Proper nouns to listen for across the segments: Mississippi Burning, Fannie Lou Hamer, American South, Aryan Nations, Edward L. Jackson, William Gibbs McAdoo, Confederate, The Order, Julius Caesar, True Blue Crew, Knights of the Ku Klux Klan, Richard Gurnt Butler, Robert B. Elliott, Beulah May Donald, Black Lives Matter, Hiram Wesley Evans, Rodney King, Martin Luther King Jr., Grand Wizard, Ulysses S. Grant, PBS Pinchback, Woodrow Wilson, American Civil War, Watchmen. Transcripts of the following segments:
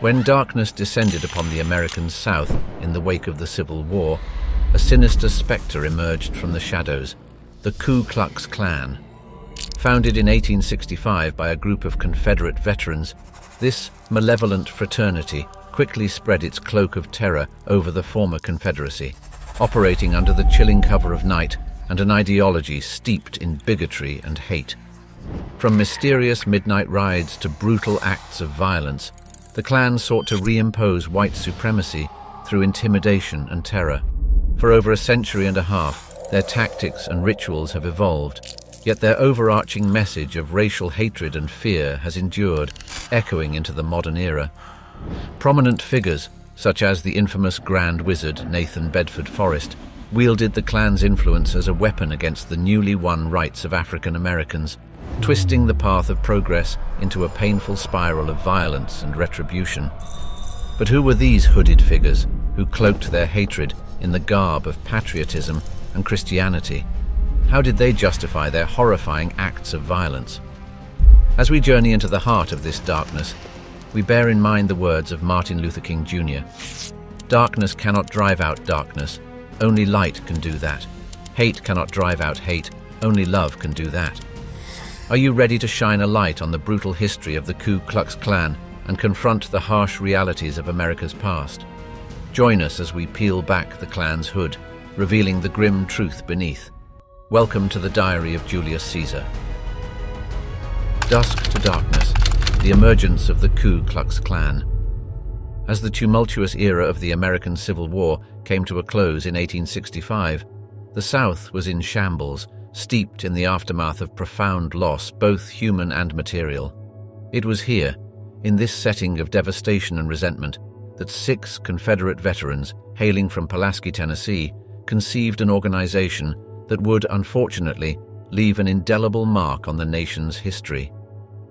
When darkness descended upon the American South in the wake of the Civil War, a sinister specter emerged from the shadows, the Ku Klux Klan. Founded in 1865 by a group of Confederate veterans, this malevolent fraternity quickly spread its cloak of terror over the former Confederacy, operating under the chilling cover of night and an ideology steeped in bigotry and hate. From mysterious midnight rides to brutal acts of violence, the Klan sought to reimpose white supremacy through intimidation and terror. For over a century and a half, their tactics and rituals have evolved, yet their overarching message of racial hatred and fear has endured, echoing into the modern era. Prominent figures, such as the infamous Grand Wizard Nathan Bedford Forrest, wielded the Klan's influence as a weapon against the newly won rights of African Americans, twisting the path of progress into a painful spiral of violence and retribution. But who were these hooded figures who cloaked their hatred in the garb of patriotism and Christianity? How did they justify their horrifying acts of violence? As we journey into the heart of this darkness, we bear in mind the words of Martin Luther King Jr. "Darkness cannot drive out darkness, only light can do that. Hate cannot drive out hate, only love can do that." Are you ready to shine a light on the brutal history of the Ku Klux Klan and confront the harsh realities of America's past? Join us as we peel back the Klan's hood, revealing the grim truth beneath. Welcome to the Diary of Julius Caesar. Dusk to darkness, the emergence of the Ku Klux Klan. As the tumultuous era of the American Civil War came to a close in 1865, the South was in shambles, steeped in the aftermath of profound loss, both human and material. It was here, in this setting of devastation and resentment, that six Confederate veterans, hailing from Pulaski, Tennessee, conceived an organization that would, unfortunately, leave an indelible mark on the nation's history.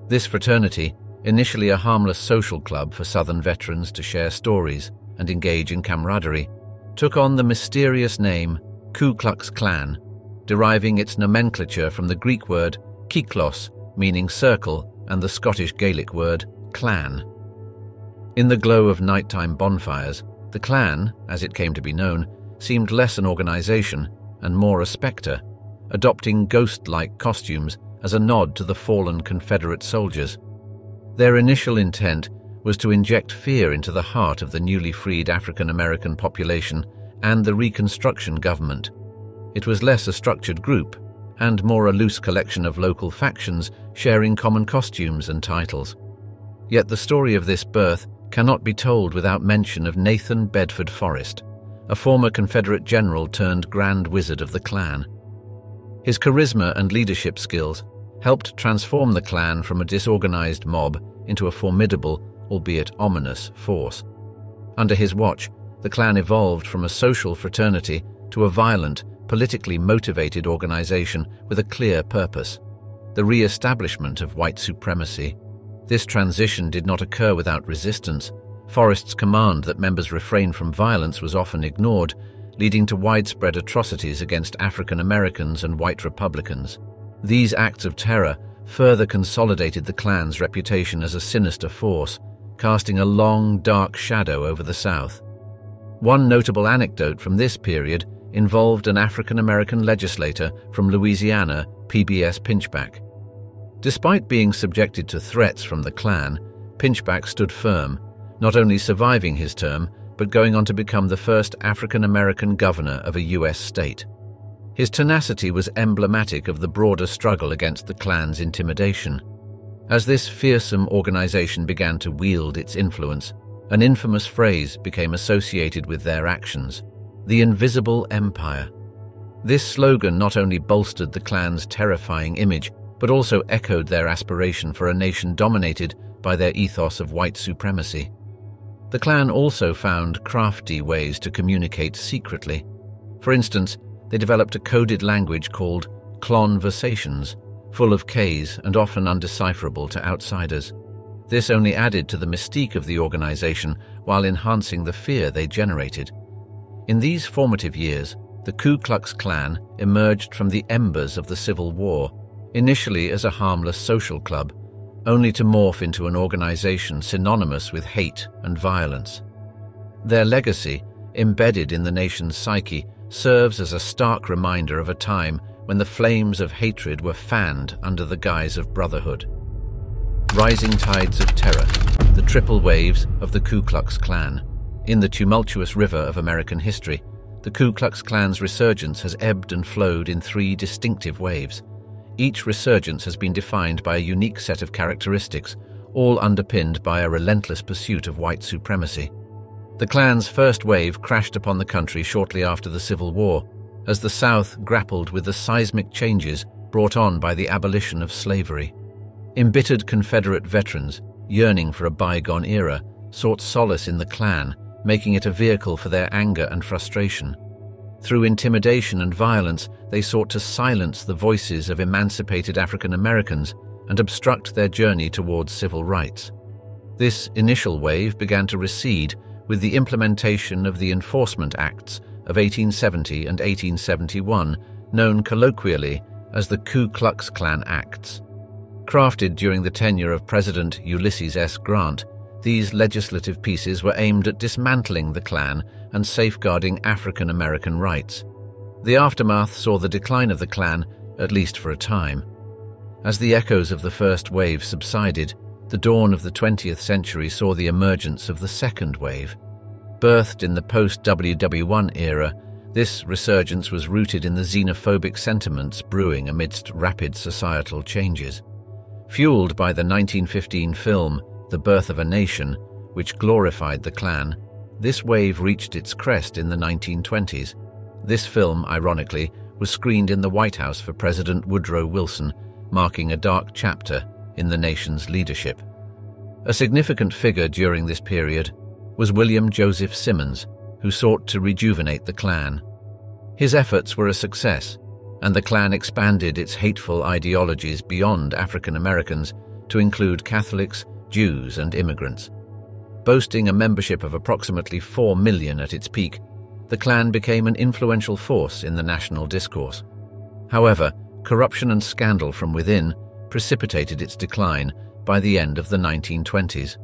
This fraternity, initially a harmless social club for Southern veterans to share stories and engage in camaraderie, took on the mysterious name Ku Klux Klan, deriving its nomenclature from the Greek word kyklos, meaning circle, and the Scottish Gaelic word clan. In the glow of nighttime bonfires, the Klan, as it came to be known, seemed less an organization and more a spectre, adopting ghost-like costumes as a nod to the fallen Confederate soldiers. Their initial intent was to inject fear into the heart of the newly freed African-American population and the Reconstruction government. It was less a structured group and more a loose collection of local factions sharing common costumes and titles. Yet the story of this birth cannot be told without mention of Nathan Bedford Forrest, a former Confederate general turned Grand Wizard of the Klan. His charisma and leadership skills helped transform the Klan from a disorganized mob into a formidable, albeit ominous, force. Under his watch, the Klan evolved from a social fraternity to a violent, politically motivated organization with a clear purpose: the re-establishment of white supremacy. This transition did not occur without resistance. Forrest's command that members refrain from violence was often ignored, leading to widespread atrocities against African Americans and white Republicans. These acts of terror further consolidated the Klan's reputation as a sinister force, casting a long, dark shadow over the South. One notable anecdote from this period involved an African American legislator from Louisiana, PBS Pinchback. Despite being subjected to threats from the Klan, Pinchback stood firm, not only surviving his term, but going on to become the first African-American governor of a U.S. state. His tenacity was emblematic of the broader struggle against the Klan's intimidation. As this fearsome organization began to wield its influence, an infamous phrase became associated with their actions: the invisible empire. This slogan not only bolstered the Klan's terrifying image, but also echoed their aspiration for a nation dominated by their ethos of white supremacy. The Klan also found crafty ways to communicate secretly. For instance, they developed a coded language called clonversations, full of Ks and often undecipherable to outsiders. This only added to the mystique of the organization while enhancing the fear they generated. In these formative years, the Ku Klux Klan emerged from the embers of the Civil War, initially as a harmless social club, only to morph into an organization synonymous with hate and violence. Their legacy, embedded in the nation's psyche, serves as a stark reminder of a time when the flames of hatred were fanned under the guise of brotherhood. Rising tides of terror, the triple waves of the Ku Klux Klan. In the tumultuous river of American history, the Ku Klux Klan's resurgence has ebbed and flowed in three distinctive waves. Each resurgence has been defined by a unique set of characteristics, all underpinned by a relentless pursuit of white supremacy. The Klan's first wave crashed upon the country shortly after the Civil War, as the South grappled with the seismic changes brought on by the abolition of slavery. Embittered Confederate veterans, yearning for a bygone era, sought solace in the Klan, making it a vehicle for their anger and frustration. Through intimidation and violence, they sought to silence the voices of emancipated African Americans and obstruct their journey towards civil rights. This initial wave began to recede with the implementation of the Enforcement Acts of 1870 and 1871, known colloquially as the Ku Klux Klan Acts. Crafted during the tenure of President Ulysses S. Grant, these legislative pieces were aimed at dismantling the Klan and safeguarding African American rights. The aftermath saw the decline of the Klan, at least for a time. As the echoes of the first wave subsided, the dawn of the 20th century saw the emergence of the second wave. Birthed in the post-WW1 era, this resurgence was rooted in the xenophobic sentiments brewing amidst rapid societal changes. Fueled by the 1915 film, The Birth of a Nation, which glorified the Klan, this wave reached its crest in the 1920s. This film, ironically, was screened in the White House for President Woodrow Wilson, marking a dark chapter in the nation's leadership. A significant figure during this period was William Joseph Simmons, who sought to rejuvenate the Klan. His efforts were a success, and the Klan expanded its hateful ideologies beyond African Americans to include Catholics, Jews, and immigrants. Boasting a membership of approximately 4 million at its peak, the Klan became an influential force in the national discourse. However, corruption and scandal from within precipitated its decline by the end of the 1920s.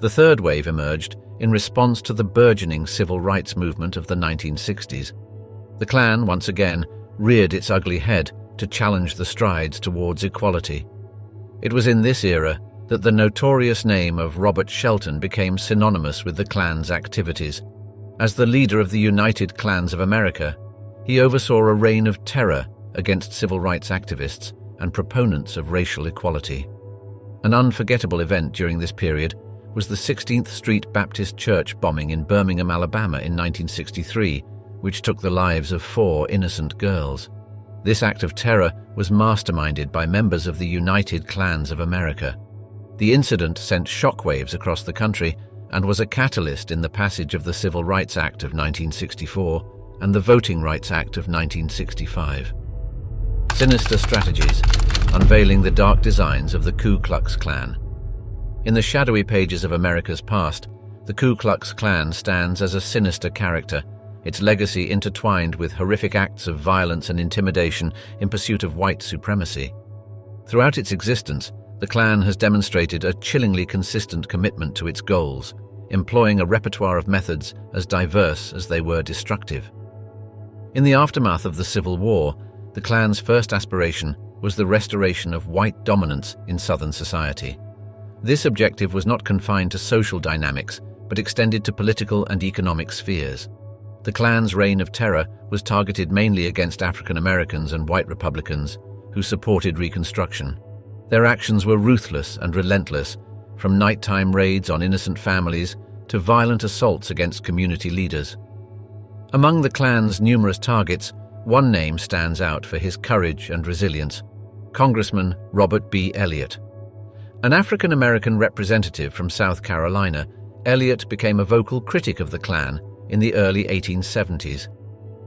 The third wave emerged in response to the burgeoning civil rights movement of the 1960s. The Klan, once again, reared its ugly head to challenge the strides towards equality. It was in this era that the notorious name of Robert Shelton became synonymous with the Klan's activities. As the leader of the United Klans of America, he oversaw a reign of terror against civil rights activists and proponents of racial equality. An unforgettable event during this period was the 16th Street Baptist Church bombing in Birmingham, Alabama in 1963, which took the lives of 4 innocent girls. This act of terror was masterminded by members of the United Klans of America. The incident sent shockwaves across the country and was a catalyst in the passage of the Civil Rights Act of 1964 and the Voting Rights Act of 1965. Sinister strategies, unveiling the dark designs of the Ku Klux Klan. In the shadowy pages of America's past, the Ku Klux Klan stands as a sinister character, its legacy intertwined with horrific acts of violence and intimidation in pursuit of white supremacy. Throughout its existence, the Klan has demonstrated a chillingly consistent commitment to its goals, employing a repertoire of methods as diverse as they were destructive. In the aftermath of the Civil War, the Klan's first aspiration was the restoration of white dominance in Southern society. This objective was not confined to social dynamics, but extended to political and economic spheres. The Klan's reign of terror was targeted mainly against African Americans and white Republicans, who supported Reconstruction. Their actions were ruthless and relentless, from nighttime raids on innocent families to violent assaults against community leaders. Among the Klan's numerous targets, one name stands out for his courage and resilience: Congressman Robert B. Elliott. An African American representative from South Carolina, Elliott became a vocal critic of the Klan in the early 1870s.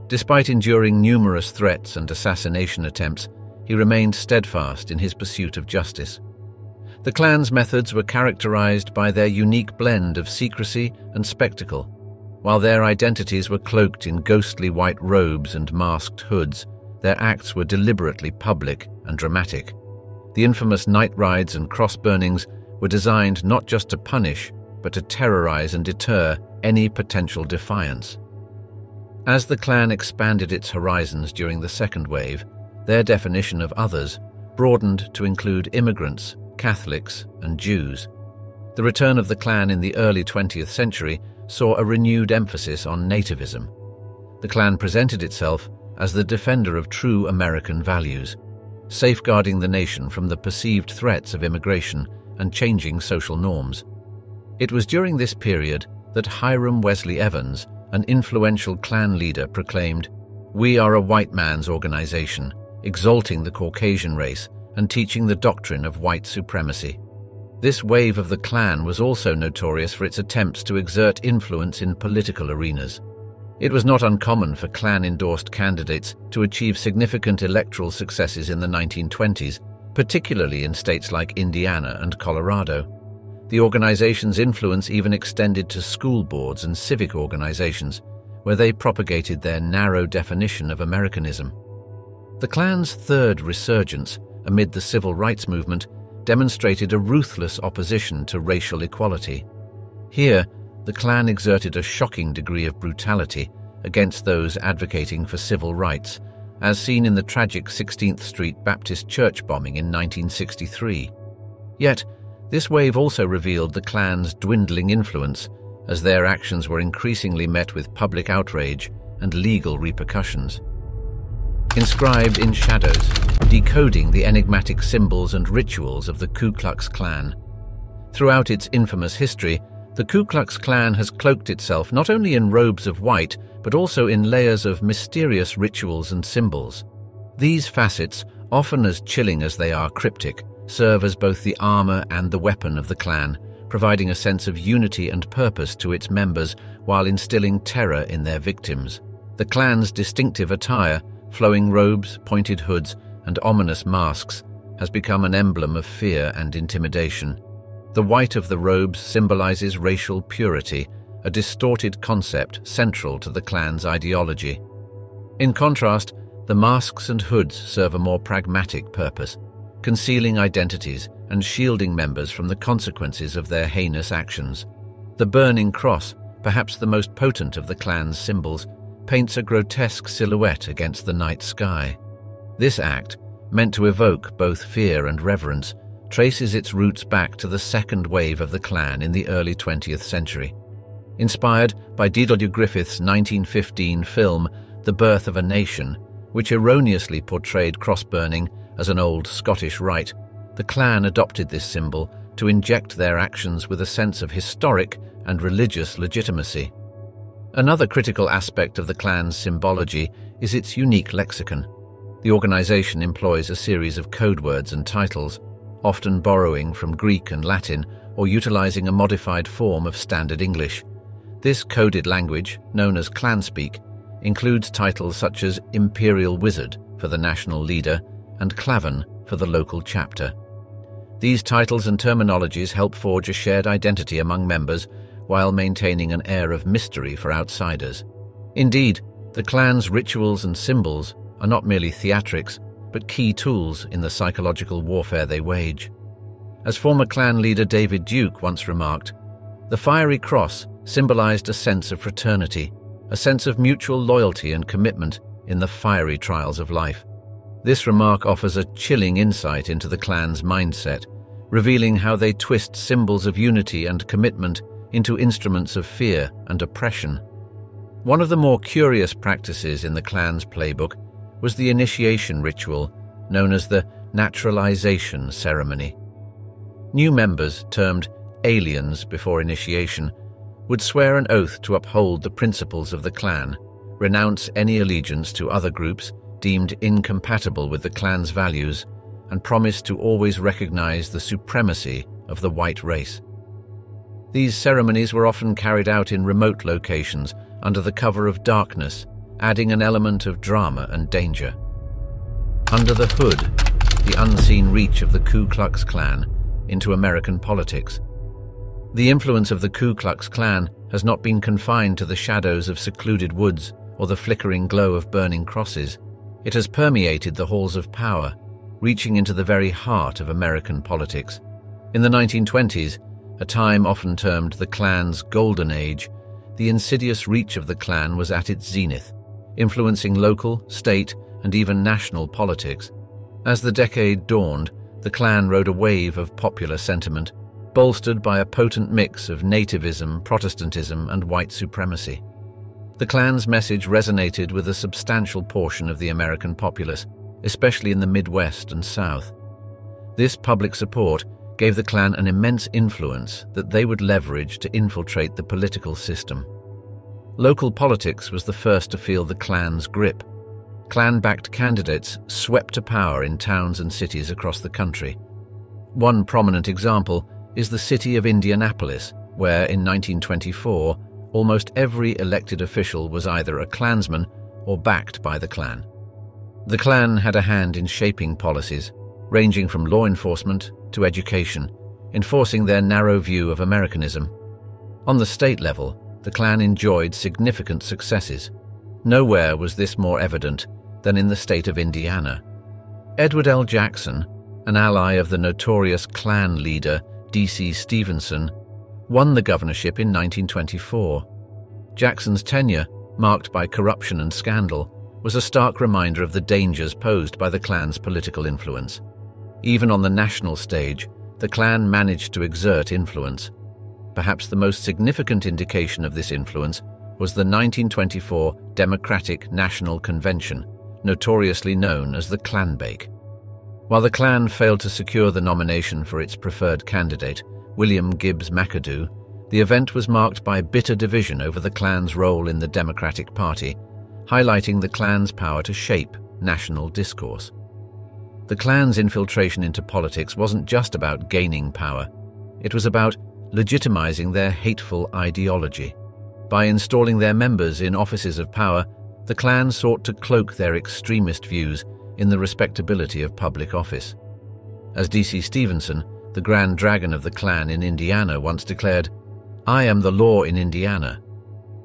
Despite enduring numerous threats and assassination attempts, he remained steadfast in his pursuit of justice. The Klan's methods were characterized by their unique blend of secrecy and spectacle. While their identities were cloaked in ghostly white robes and masked hoods, their acts were deliberately public and dramatic. The infamous night rides and cross burnings were designed not just to punish, but to terrorize and deter any potential defiance. As the Klan expanded its horizons during the second wave, their definition of others broadened to include immigrants, Catholics, and Jews. The return of the Klan in the early 20th century saw a renewed emphasis on nativism. The Klan presented itself as the defender of true American values, safeguarding the nation from the perceived threats of immigration and changing social norms. It was during this period that Hiram Wesley Evans, an influential Klan leader, proclaimed, "We are a white man's organization, exalting the Caucasian race and teaching the doctrine of white supremacy." This wave of the Klan was also notorious for its attempts to exert influence in political arenas. It was not uncommon for Klan-endorsed candidates to achieve significant electoral successes in the 1920s, particularly in states like Indiana and Colorado. The organization's influence even extended to school boards and civic organizations, where they propagated their narrow definition of Americanism. The Klan's third resurgence, amid the civil rights movement, demonstrated a ruthless opposition to racial equality. Here, the Klan exerted a shocking degree of brutality against those advocating for civil rights, as seen in the tragic 16th Street Baptist Church bombing in 1963. Yet, this wave also revealed the Klan's dwindling influence, as their actions were increasingly met with public outrage and legal repercussions. Inscribed in shadows, decoding the enigmatic symbols and rituals of the Ku Klux Klan. Throughout its infamous history, the Ku Klux Klan has cloaked itself not only in robes of white, but also in layers of mysterious rituals and symbols. These facets, often as chilling as they are cryptic, serve as both the armor and the weapon of the Klan, providing a sense of unity and purpose to its members while instilling terror in their victims. The Klan's distinctive attire, flowing robes, pointed hoods, and ominous masks, has become an emblem of fear and intimidation. The white of the robes symbolizes racial purity, a distorted concept central to the Klan's ideology. In contrast, the masks and hoods serve a more pragmatic purpose, concealing identities and shielding members from the consequences of their heinous actions. The burning cross, perhaps the most potent of the Klan's symbols, paints a grotesque silhouette against the night sky. This act, meant to evoke both fear and reverence, traces its roots back to the second wave of the Klan in the early 20th century. Inspired by D.W. Griffith's 1915 film, The Birth of a Nation, which erroneously portrayed cross-burning as an old Scottish rite, the Klan adopted this symbol to inject their actions with a sense of historic and religious legitimacy. Another critical aspect of the Klan's symbology is its unique lexicon. The organization employs a series of code words and titles, often borrowing from Greek and Latin or utilizing a modified form of Standard English. This coded language, known as Klanspeak, includes titles such as Imperial Wizard for the national leader and Klavan for the local chapter. These titles and terminologies help forge a shared identity among members while maintaining an air of mystery for outsiders. Indeed, the Klan's rituals and symbols are not merely theatrics, but key tools in the psychological warfare they wage. As former Klan leader David Duke once remarked, "The fiery cross symbolized a sense of fraternity, a sense of mutual loyalty and commitment in the fiery trials of life." This remark offers a chilling insight into the Klan's mindset, revealing how they twist symbols of unity and commitment into instruments of fear and oppression. One of the more curious practices in the Klan's playbook was the initiation ritual known as the naturalization ceremony. New members, termed aliens before initiation, would swear an oath to uphold the principles of the Klan, renounce any allegiance to other groups deemed incompatible with the Klan's values, and promise to always recognize the supremacy of the white race. These ceremonies were often carried out in remote locations under the cover of darkness, adding an element of drama and danger. Under the hood, the unseen reach of the Ku Klux Klan into American politics. The influence of the Ku Klux Klan has not been confined to the shadows of secluded woods or the flickering glow of burning crosses. It has permeated the halls of power, reaching into the very heart of American politics. In the 1920s, a time often termed the Klan's Golden Age, the insidious reach of the Klan was at its zenith, influencing local, state, and even national politics. As the decade dawned, the Klan rode a wave of popular sentiment, bolstered by a potent mix of nativism, Protestantism, and white supremacy. The Klan's message resonated with a substantial portion of the American populace, especially in the Midwest and South. This public support gave the Klan an immense influence that they would leverage to infiltrate the political system. Local politics was the first to feel the Klan's grip. Klan-backed candidates swept to power in towns and cities across the country. One prominent example is the city of Indianapolis, where in 1924, almost every elected official was either a Klansman or backed by the Klan. The Klan had a hand in shaping policies, ranging from law enforcement to education, enforcing their narrow view of Americanism. On the state level, the Klan enjoyed significant successes. Nowhere was this more evident than in the state of Indiana. Edward L. Jackson, an ally of the notorious Klan leader D.C. Stevenson, won the governorship in 1924. Jackson's tenure, marked by corruption and scandal, was a stark reminder of the dangers posed by the Klan's political influence. Even on the national stage, the Klan managed to exert influence. Perhaps the most significant indication of this influence was the 1924 Democratic National Convention, notoriously known as the Klanbake. While the Klan failed to secure the nomination for its preferred candidate, William Gibbs McAdoo, the event was marked by bitter division over the Klan's role in the Democratic Party, highlighting the Klan's power to shape national discourse. The Klan's infiltration into politics wasn't just about gaining power. It was about legitimizing their hateful ideology. By installing their members in offices of power, the Klan sought to cloak their extremist views in the respectability of public office. As D.C. Stevenson, the Grand Dragon of the Klan in Indiana, once declared, "I am the law in Indiana."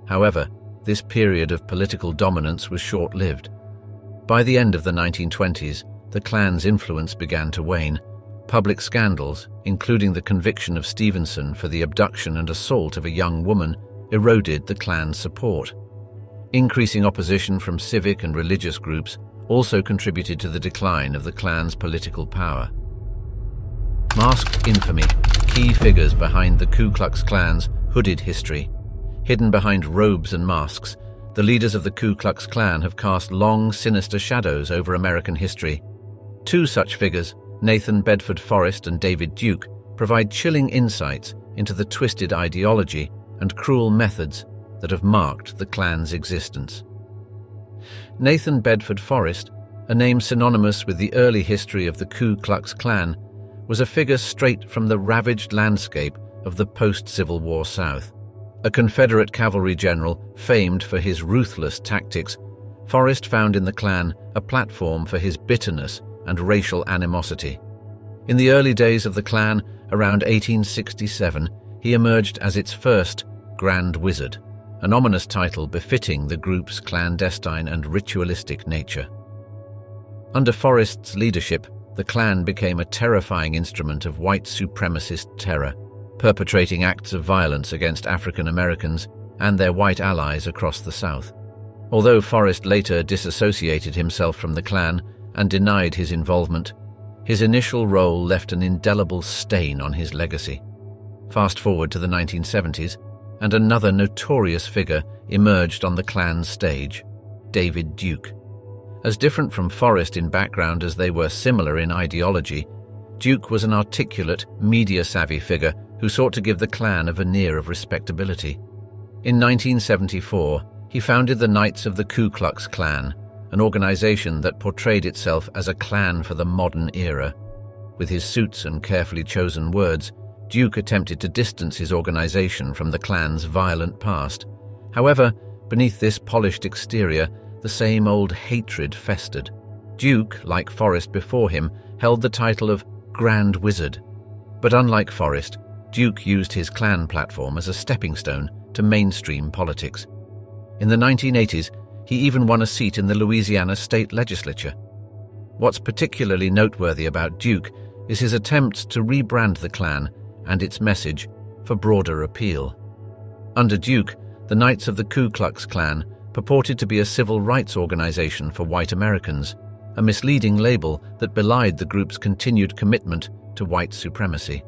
However, this period of political dominance was short-lived. By the end of the 1920s, the Klan's influence began to wane. Public scandals, including the conviction of Stevenson for the abduction and assault of a young woman, eroded the Klan's support. Increasing opposition from civic and religious groups also contributed to the decline of the Klan's political power. Masked infamy, key figures behind the Ku Klux Klan's hooded history. Hidden behind robes and masks, the leaders of the Ku Klux Klan have cast long, sinister shadows over American history. Two such figures, Nathan Bedford Forrest and David Duke, provide chilling insights into the twisted ideology and cruel methods that have marked the Klan's existence. Nathan Bedford Forrest, a name synonymous with the early history of the Ku Klux Klan, was a figure straight from the ravaged landscape of the post-Civil War South. A Confederate cavalry general famed for his ruthless tactics, Forrest found in the Klan a platform for his bitterness and racial animosity. In the early days of the Klan, around 1867, he emerged as its first Grand Wizard, an ominous title befitting the group's clandestine and ritualistic nature. Under Forrest's leadership, the Klan became a terrifying instrument of white supremacist terror, perpetrating acts of violence against African Americans and their white allies across the South. Although Forrest later disassociated himself from the Klan and denied his involvement, his initial role left an indelible stain on his legacy. Fast forward to the 1970s, and another notorious figure emerged on the Klan's stage, David Duke. As different from Forrest in background as they were similar in ideology, Duke was an articulate, media-savvy figure who sought to give the Klan a veneer of respectability. In 1974, he founded the Knights of the Ku Klux Klan, an organization that portrayed itself as a Klan for the modern era. With his suits and carefully chosen words, Duke attempted to distance his organization from the Klan's violent past. However, beneath this polished exterior, the same old hatred festered. Duke, like Forrest before him, held the title of Grand Wizard. But unlike Forrest, Duke used his Klan platform as a stepping stone to mainstream politics. In the 1980s, he even won a seat in the Louisiana state legislature. What's particularly noteworthy about Duke is his attempts to rebrand the Klan and its message for broader appeal. Under Duke, the Knights of the Ku Klux Klan purported to be a civil rights organization for white Americans, a misleading label that belied the group's continued commitment to white supremacy.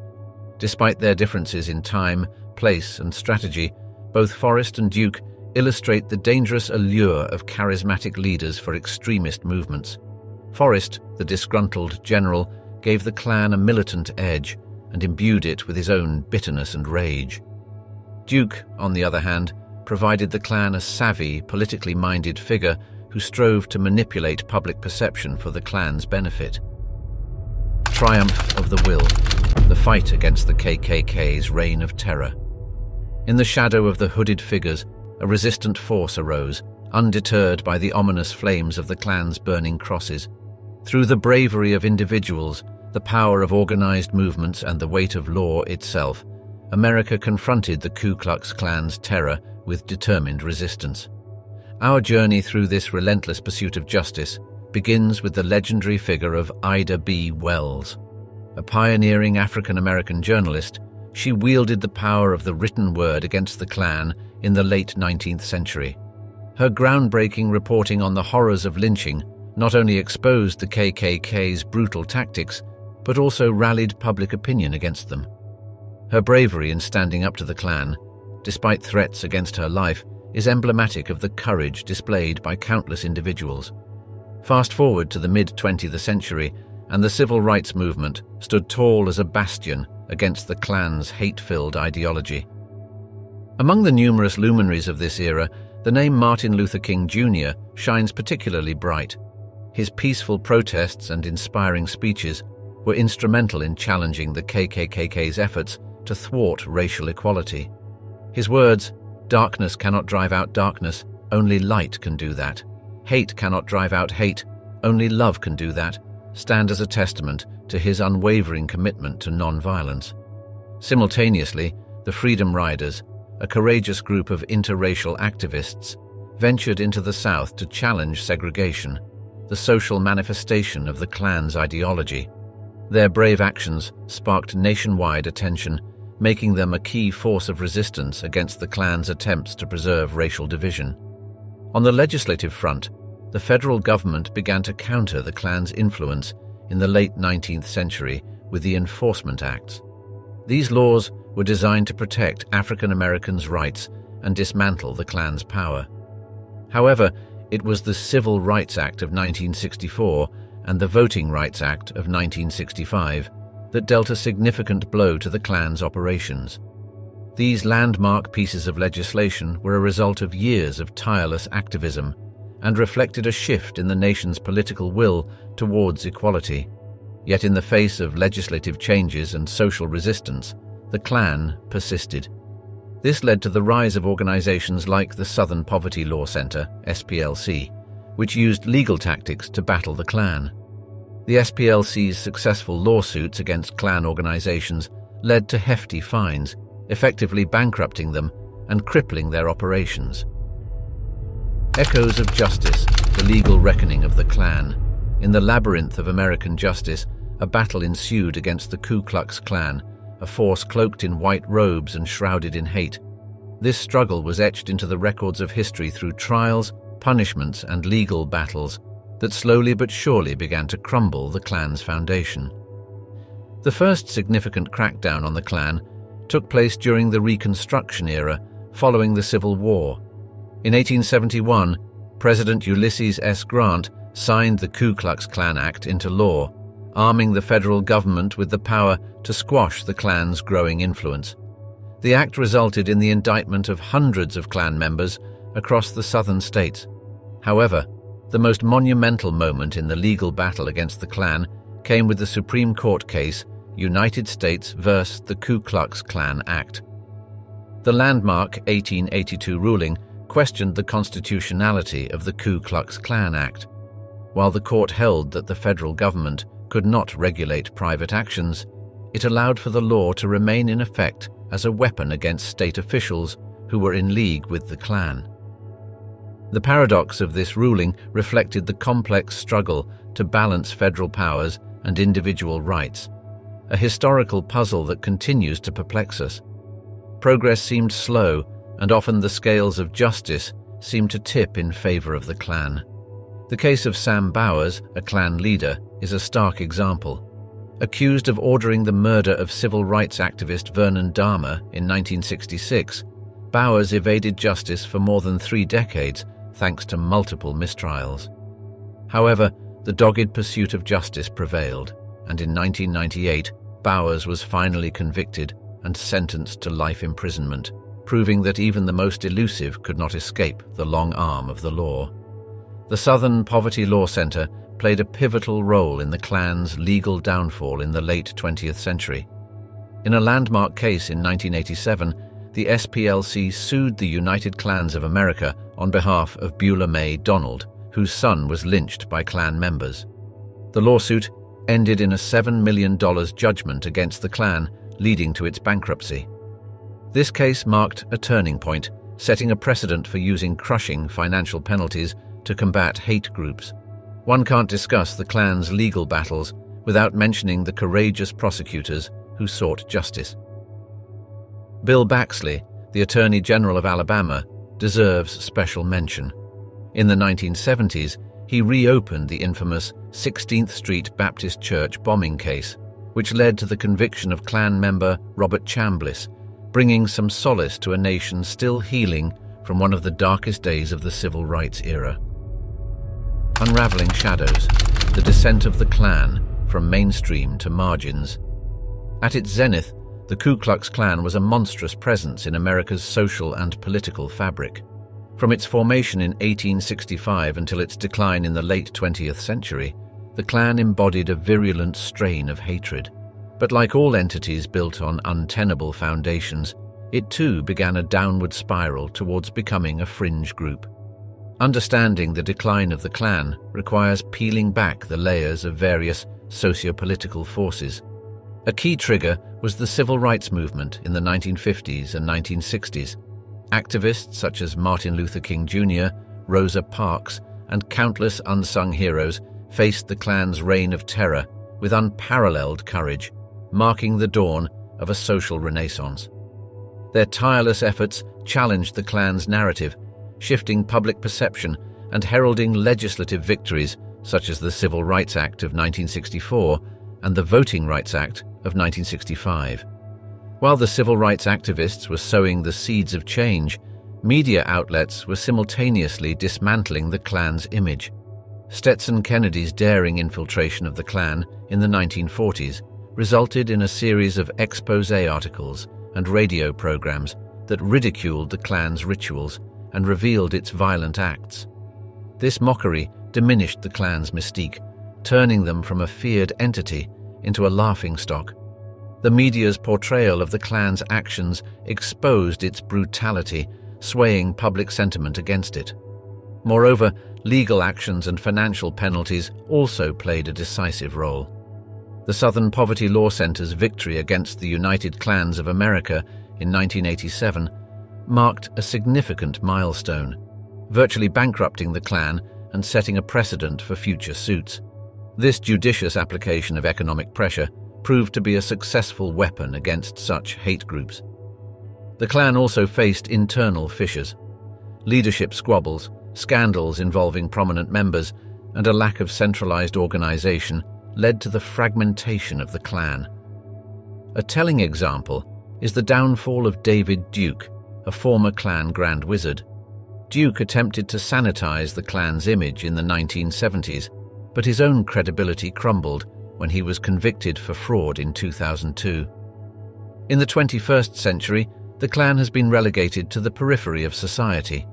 Despite their differences in time, place, and strategy, both Forrest and Duke illustrate the dangerous allure of charismatic leaders for extremist movements. Forrest, the disgruntled general, gave the Klan a militant edge and imbued it with his own bitterness and rage. Duke, on the other hand, provided the Klan a savvy, politically minded figure who strove to manipulate public perception for the Klan's benefit. Triumph of the Will, the fight against the KKK's reign of terror. In the shadow of the hooded figures, a resistant force arose, undeterred by the ominous flames of the Klan's burning crosses. Through the bravery of individuals, the power of organized movements, and the weight of law itself, America confronted the Ku Klux Klan's terror with determined resistance. Our journey through this relentless pursuit of justice begins with the legendary figure of Ida B. Wells. A pioneering African-American journalist, she wielded the power of the written word against the Klan in the late 19th century. Her groundbreaking reporting on the horrors of lynching not only exposed the KKK's brutal tactics, but also rallied public opinion against them. Her bravery in standing up to the Klan, despite threats against her life, is emblematic of the courage displayed by countless individuals. Fast forward to the mid-20th century, and the civil rights movement stood tall as a bastion against the Klan's hate-filled ideology. Among the numerous luminaries of this era, the name Martin Luther King Jr. shines particularly bright. His peaceful protests and inspiring speeches were instrumental in challenging the KKK's efforts to thwart racial equality. His words, "Darkness cannot drive out darkness, only light can do that. Hate cannot drive out hate, only love can do that," stand as a testament to his unwavering commitment to nonviolence. Simultaneously, the Freedom Riders, a courageous group of interracial activists, ventured into the South to challenge segregation, the social manifestation of the Klan's ideology. Their brave actions sparked nationwide attention, making them a key force of resistance against the Klan's attempts to preserve racial division. On the legislative front, the federal government began to counter the Klan's influence in the late 19th century with the Enforcement Acts. These laws were designed to protect African Americans' rights and dismantle the Klan's power. However, it was the Civil Rights Act of 1964 and the Voting Rights Act of 1965 that dealt a significant blow to the Klan's operations. These landmark pieces of legislation were a result of years of tireless activism and reflected a shift in the nation's political will towards equality. Yet in the face of legislative changes and social resistance, the Klan persisted. This led to the rise of organizations like the Southern Poverty Law Center, SPLC, which used legal tactics to battle the Klan. The SPLC's successful lawsuits against Klan organizations led to hefty fines, effectively bankrupting them and crippling their operations. Echoes of Justice, the legal reckoning of the Klan. In the labyrinth of American justice, a battle ensued against the Ku Klux Klan, a force cloaked in white robes and shrouded in hate. This struggle was etched into the records of history through trials, punishments, and legal battles that slowly but surely began to crumble the Klan's foundation. The first significant crackdown on the Klan took place during the Reconstruction era following the Civil War. In 1871, President Ulysses S. Grant signed the Ku Klux Klan Act into law, arming the federal government with the power to squash the Klan's growing influence. The act resulted in the indictment of hundreds of Klan members across the southern states. However, the most monumental moment in the legal battle against the Klan came with the Supreme Court case United States v. the Ku Klux Klan Act. The landmark 1882 ruling questioned the constitutionality of the Ku Klux Klan Act. While the court held that the federal government could not regulate private actions, it allowed for the law to remain in effect as a weapon against state officials who were in league with the Klan. The paradox of this ruling reflected the complex struggle to balance federal powers and individual rights, a historical puzzle that continues to perplex us. Progress seemed slow, and often the scales of justice seemed to tip in favor of the Klan. The case of Sam Bowers, a Klan leader, is a stark example. Accused of ordering the murder of civil rights activist Vernon Dahmer in 1966, Bowers evaded justice for more than 3 decades thanks to multiple mistrials. However, the dogged pursuit of justice prevailed, and in 1998, Bowers was finally convicted and sentenced to life imprisonment, proving that even the most elusive could not escape the long arm of the law. The Southern Poverty Law Center played a pivotal role in the Klan's legal downfall in the late 20th century. In a landmark case in 1987, the SPLC sued the United Klans of America on behalf of Beulah May Donald, whose son was lynched by Klan members. The lawsuit ended in a $7 million judgment against the Klan, leading to its bankruptcy. This case marked a turning point, setting a precedent for using crushing financial penalties to combat hate groups. One can't discuss the Klan's legal battles without mentioning the courageous prosecutors who sought justice. Bill Baxley, the Attorney General of Alabama, deserves special mention. In the 1970s, he reopened the infamous 16th Street Baptist Church bombing case, which led to the conviction of Klan member Robert Chambliss, bringing some solace to a nation still healing from one of the darkest days of the civil rights era. Unraveling shadows, the descent of the Klan from mainstream to margins. At its zenith, the Ku Klux Klan was a monstrous presence in America's social and political fabric. From its formation in 1865 until its decline in the late 20th century, the Klan embodied a virulent strain of hatred. But like all entities built on untenable foundations, it too began a downward spiral towards becoming a fringe group. Understanding the decline of the Klan requires peeling back the layers of various socio-political forces. A key trigger was the civil rights movement in the 1950s and 1960s. Activists such as Martin Luther King Jr., Rosa Parks, and countless unsung heroes faced the Klan's reign of terror with unparalleled courage, marking the dawn of a social renaissance. Their tireless efforts challenged the Klan's narrative, shifting public perception and heralding legislative victories such as the Civil Rights Act of 1964 and the Voting Rights Act of 1965. While the civil rights activists were sowing the seeds of change, media outlets were simultaneously dismantling the Klan's image. Stetson Kennedy's daring infiltration of the Klan in the 1940s resulted in a series of exposé articles and radio programs that ridiculed the Klan's rituals and revealed its violent acts. This mockery diminished the Klan's mystique, turning them from a feared entity into a laughingstock. The media's portrayal of the Klan's actions exposed its brutality, swaying public sentiment against it. Moreover, legal actions and financial penalties also played a decisive role. The Southern Poverty Law Center's victory against the United Klans of America in 1987 marked a significant milestone, virtually bankrupting the Klan and setting a precedent for future suits. This judicious application of economic pressure proved to be a successful weapon against such hate groups. The Klan also faced internal fissures, leadership squabbles, scandals involving prominent members, and a lack of centralized organization led to the fragmentation of the Klan. A telling example is the downfall of David Duke, a former Klan Grand Wizard. Duke attempted to sanitize the Klan's image in the 1970s, but his own credibility crumbled when he was convicted for fraud in 2002. In the 21st century, the Klan has been relegated to the periphery of society.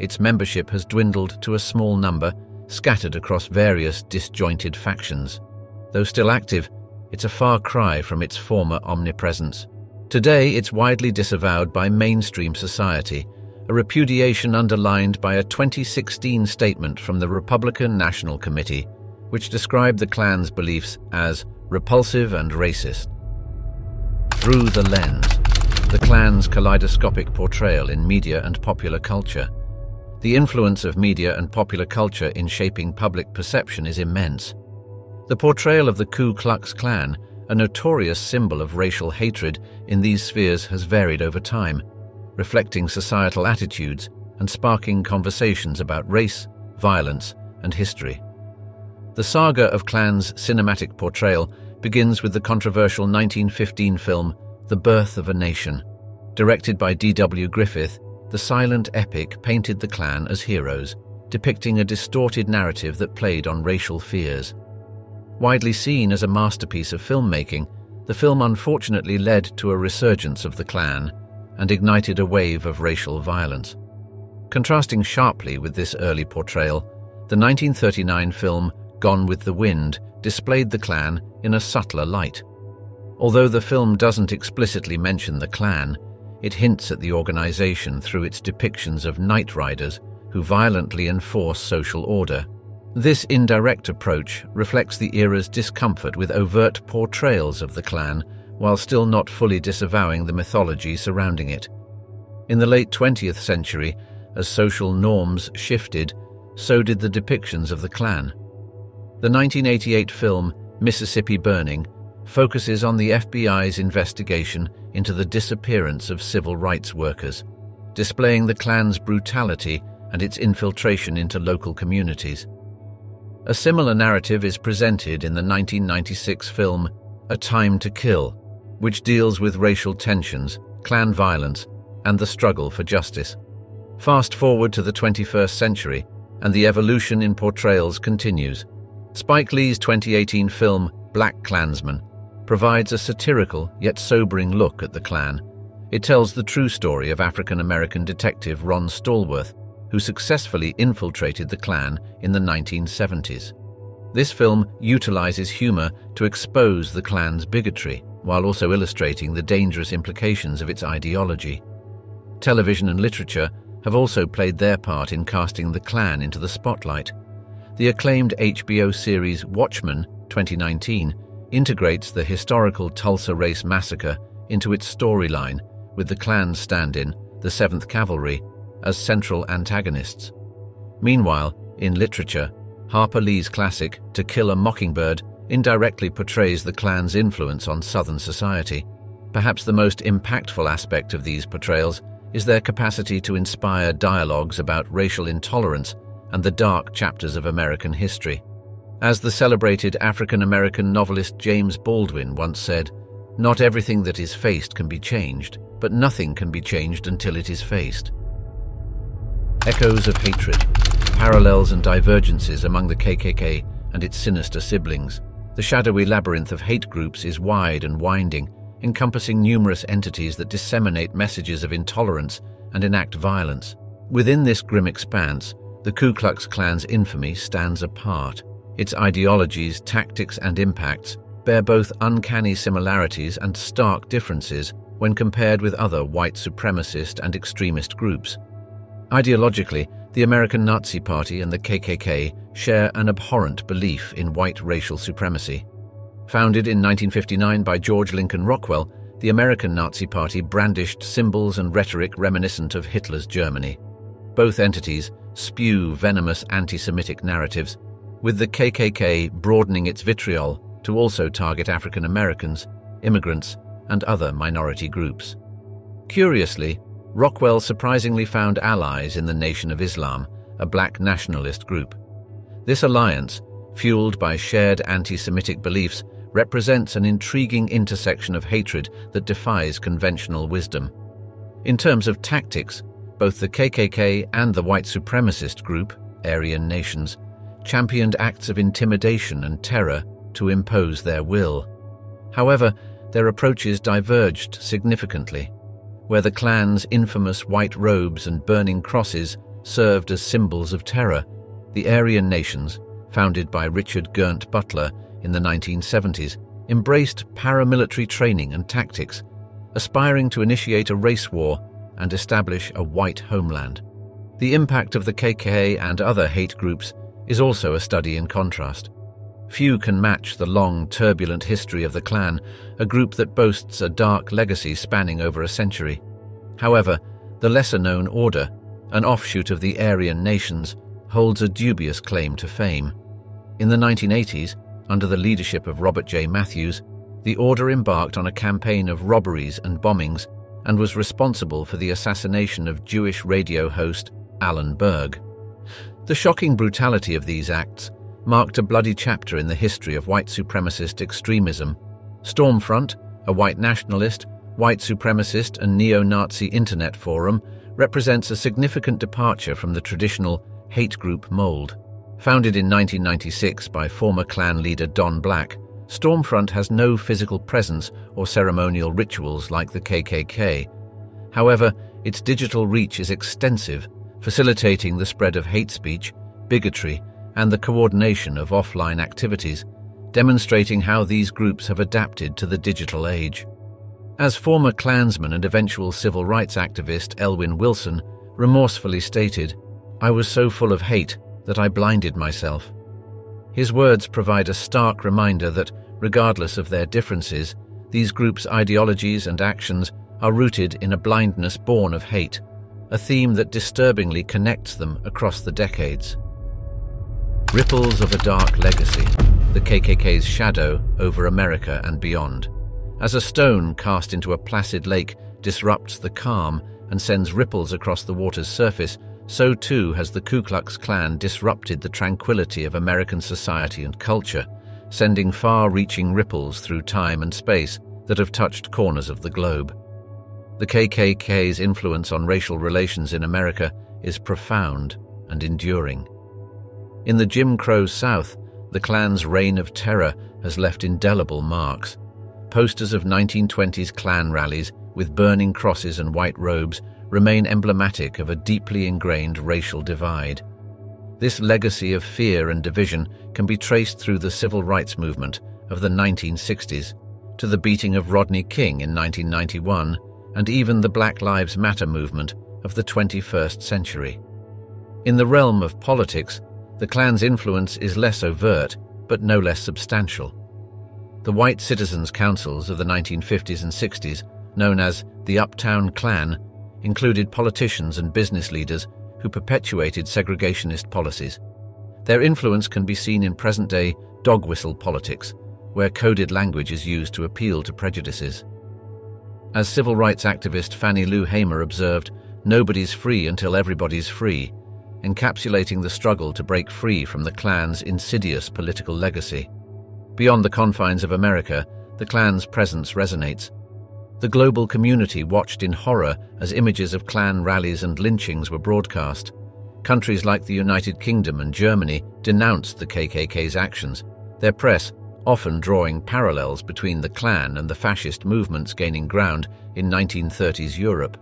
Its membership has dwindled to a small number, scattered across various disjointed factions. Though still active, it's a far cry from its former omnipresence. Today, it's widely disavowed by mainstream society, a repudiation underlined by a 2016 statement from the Republican National Committee, which described the Klan's beliefs as repulsive and racist. Through the Lens, the Klan's kaleidoscopic portrayal in media and popular culture. The influence of media and popular culture in shaping public perception is immense. The portrayal of the Ku Klux Klan, a notorious symbol of racial hatred in these spheres, has varied over time, reflecting societal attitudes and sparking conversations about race, violence, and history. The saga of Klan's cinematic portrayal begins with the controversial 1915 film The Birth of a Nation. Directed by D.W. Griffith, the silent epic painted the Klan as heroes, depicting a distorted narrative that played on racial fears. Widely seen as a masterpiece of filmmaking, the film unfortunately led to a resurgence of the Klan and ignited a wave of racial violence. Contrasting sharply with this early portrayal, the 1939 film Gone with the Wind displayed the Klan in a subtler light. Although the film doesn't explicitly mention the Klan, it hints at the organization through its depictions of Knight Riders who violently enforce social order. This indirect approach reflects the era's discomfort with overt portrayals of the Klan while still not fully disavowing the mythology surrounding it. In the late 20th century, as social norms shifted, so did the depictions of the Klan. The 1988 film Mississippi Burning focuses on the FBI's investigation into the disappearance of civil rights workers, displaying the Klan's brutality and its infiltration into local communities. A similar narrative is presented in the 1996 film A Time to Kill, which deals with racial tensions, Klan violence, and the struggle for justice. Fast forward to the 21st century, and the evolution in portrayals continues. Spike Lee's 2018 film Black Klansman provides a satirical yet sobering look at the Klan. It tells the true story of African-American detective Ron Stallworth, who successfully infiltrated the Klan in the 1970s. This film utilizes humor to expose the Klan's bigotry, while also illustrating the dangerous implications of its ideology. Television and literature have also played their part in casting the Klan into the spotlight. The acclaimed HBO series Watchmen 2019 integrates the historical Tulsa Race Massacre into its storyline, with the Klan's stand-in, the 7th Cavalry, as central antagonists. Meanwhile, in literature, Harper Lee's classic To Kill a Mockingbird indirectly portrays the Klan's influence on Southern society. Perhaps the most impactful aspect of these portrayals is their capacity to inspire dialogues about racial intolerance and the dark chapters of American history. As the celebrated African-American novelist James Baldwin once said, "Not everything that is faced can be changed, but nothing can be changed until it is faced." Echoes of hatred, parallels and divergences among the KKK and its sinister siblings. The shadowy labyrinth of hate groups is wide and winding, encompassing numerous entities that disseminate messages of intolerance and enact violence. Within this grim expanse, the Ku Klux Klan's infamy stands apart. Its ideologies, tactics, and impacts bear both uncanny similarities and stark differences when compared with other white supremacist and extremist groups. Ideologically, the American Nazi Party and the KKK share an abhorrent belief in white racial supremacy. Founded in 1959 by George Lincoln Rockwell, the American Nazi Party brandished symbols and rhetoric reminiscent of Hitler's Germany. Both entities spew venomous anti-Semitic narratives, with the KKK broadening its vitriol to also target African Americans, immigrants, and other minority groups. Curiously, Rockwell surprisingly found allies in the Nation of Islam, a black nationalist group. This alliance, fueled by shared anti-Semitic beliefs, represents an intriguing intersection of hatred that defies conventional wisdom. In terms of tactics, both the KKK and the white supremacist group, Aryan Nations, championed acts of intimidation and terror to impose their will. However, their approaches diverged significantly. Where the Klan's infamous white robes and burning crosses served as symbols of terror, the Aryan Nations, founded by Richard Gurnt Butler in the 1970s, embraced paramilitary training and tactics, aspiring to initiate a race war and establish a white homeland. The impact of the KKK and other hate groups is also a study in contrast. Few can match the long, turbulent history of the Klan, a group that boasts a dark legacy spanning over a century. However, the lesser-known order, an offshoot of the Aryan Nations, holds a dubious claim to fame. In the 1980s, under the leadership of Robert J. Matthews, the order embarked on a campaign of robberies and bombings and was responsible for the assassination of Jewish radio host Alan Berg. The shocking brutality of these acts marked a bloody chapter in the history of white supremacist extremism. Stormfront, a white nationalist, white supremacist and neo-Nazi internet forum, represents a significant departure from the traditional hate group mold. Founded in 1996 by former Klan leader Don Black, Stormfront has no physical presence or ceremonial rituals like the KKK. However, its digital reach is extensive, facilitating the spread of hate speech, bigotry, and the coordination of offline activities, demonstrating how these groups have adapted to the digital age. As former Klansman and eventual civil rights activist Elwin Wilson remorsefully stated, "I was so full of hate that I blinded myself." His words provide a stark reminder that, regardless of their differences, these groups' ideologies and actions are rooted in a blindness born of hate, a theme that disturbingly connects them across the decades. Ripples of a dark legacy, the KKK's shadow over America and beyond. As a stone cast into a placid lake disrupts the calm and sends ripples across the water's surface, so too has the Ku Klux Klan disrupted the tranquility of American society and culture, sending far-reaching ripples through time and space that have touched corners of the globe. The KKK's influence on racial relations in America is profound and enduring. In the Jim Crow South, the Klan's reign of terror has left indelible marks. Posters of 1920s Klan rallies with burning crosses and white robes remain emblematic of a deeply ingrained racial divide. This legacy of fear and division can be traced through the civil rights movement of the 1960s, to the beating of Rodney King in 1991, and even the Black Lives Matter movement of the 21st century. In the realm of politics, the Klan's influence is less overt, but no less substantial. The white citizens' councils of the 1950s and 60s, known as the Uptown Klan, included politicians and business leaders who perpetuated segregationist policies. Their influence can be seen in present-day dog whistle politics, where coded language is used to appeal to prejudices. As civil rights activist Fannie Lou Hamer observed, "Nobody's free until everybody's free," encapsulating the struggle to break free from the Klan's insidious political legacy. Beyond the confines of America, the Klan's presence resonates. The global community watched in horror as images of Klan rallies and lynchings were broadcast. Countries like the United Kingdom and Germany denounced the KKK's actions, their press often drawing parallels between the Klan and the fascist movements gaining ground in 1930s Europe.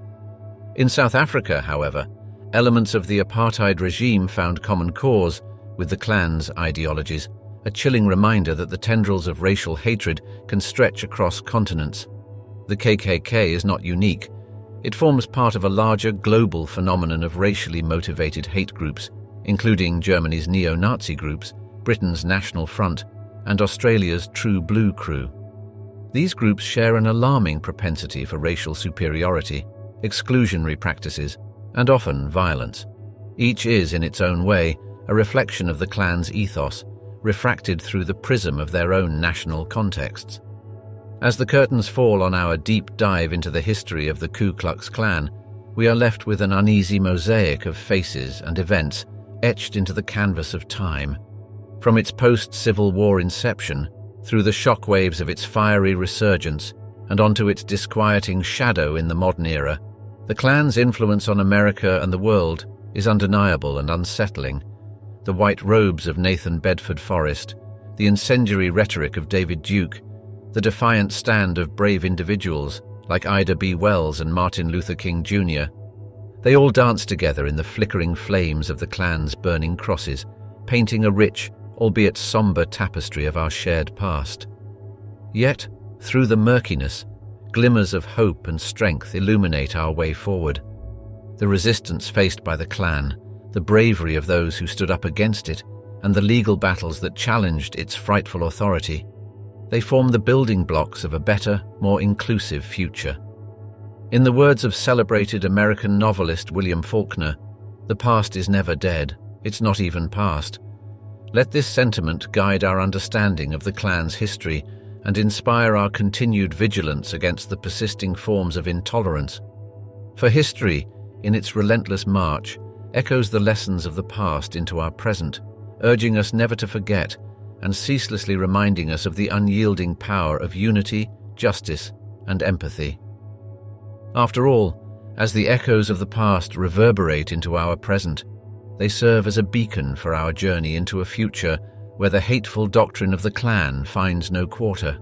In South Africa, however, elements of the apartheid regime found common cause with the Klan's ideologies, a chilling reminder that the tendrils of racial hatred can stretch across continents. The KKK is not unique. It forms part of a larger global phenomenon of racially motivated hate groups, including Germany's neo-Nazi groups, Britain's National Front, and Australia's True Blue crew. These groups share an alarming propensity for racial superiority, exclusionary practices, and often violence. Each is, in its own way, a reflection of the Klan's ethos, refracted through the prism of their own national contexts. As the curtains fall on our deep dive into the history of the Ku Klux Klan, we are left with an uneasy mosaic of faces and events etched into the canvas of time. From its post-Civil War inception, through the shockwaves of its fiery resurgence, and onto its disquieting shadow in the modern era, the Klan's influence on America and the world is undeniable and unsettling. The white robes of Nathan Bedford Forrest, the incendiary rhetoric of David Duke, the defiant stand of brave individuals like Ida B. Wells and Martin Luther King Jr. They all dance together in the flickering flames of the Klan's burning crosses, painting a rich, albeit somber tapestry of our shared past. Yet, through the murkiness, glimmers of hope and strength illuminate our way forward. The resistance faced by the Klan, the bravery of those who stood up against it, and the legal battles that challenged its frightful authority, they form the building blocks of a better, more inclusive future. In the words of celebrated American novelist William Faulkner, The past is never dead. It's not even past. Let this sentiment guide our understanding of the Klan's history and inspire our continued vigilance against the persisting forms of intolerance. For history, in its relentless march, echoes the lessons of the past into our present, urging us never to forget and ceaselessly reminding us of the unyielding power of unity, justice, and empathy. After all, as the echoes of the past reverberate into our present, they serve as a beacon for our journey into a future where the hateful doctrine of the Klan finds no quarter.